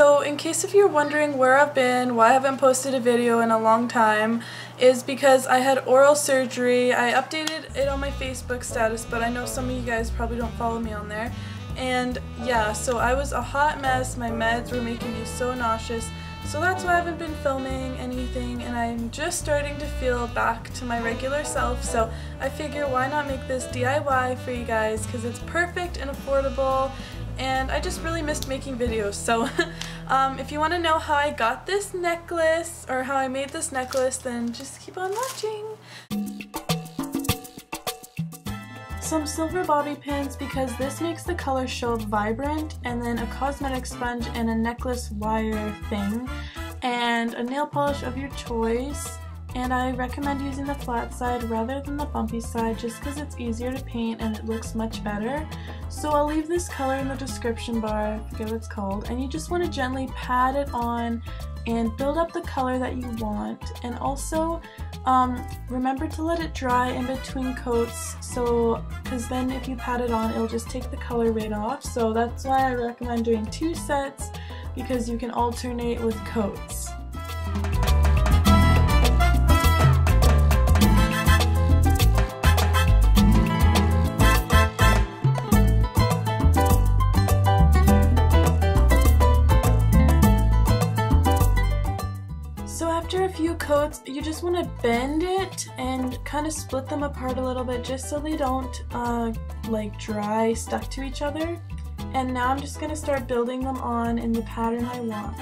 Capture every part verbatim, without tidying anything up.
So in case if you're wondering where I've been, why I haven't posted a video in a long time, is because I had oral surgery. I updated it on my Facebook status, but I know some of you guys probably don't follow me on there. And yeah, so I was a hot mess. My meds were making me so nauseous. So that's why I haven't been filming anything, and I'm just starting to feel back to my regular self. So I figure why not make this D I Y for you guys, because it's perfect and affordable, and I just really missed making videos. So um, if you want to know how I got this necklace or how I made this necklace, then just keep on watching. Some silver bobby pins, because this makes the color show vibrant, and then a cosmetic sponge and a necklace wire thing, and a nail polish of your choice. And I recommend using the flat side rather than the bumpy side, just because it's easier to paint and it looks much better. So I'll leave this color in the description bar, I forget what it's called, and you just want to gently pat it on and build up the color that you want. And also um, remember to let it dry in between coats, so because then if you pat it on, it'll just take the color right off. So that's why I recommend doing two sets, because you can alternate with coats. After a few coats, you just want to bend it and kind of split them apart a little bit, just so they don't uh, like dry stuck to each other. And now I'm just going to start building them on in the pattern I want.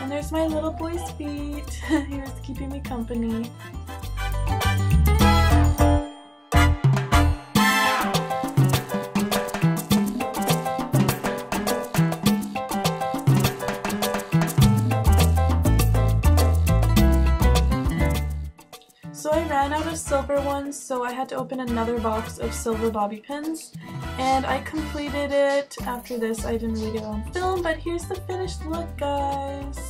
And there's my little boy's feet. He was keeping me company. So I ran out of silver ones, so I had to open another box of silver bobby pins, and I completed it. After this, I didn't really get on film, but here's the finished look, guys.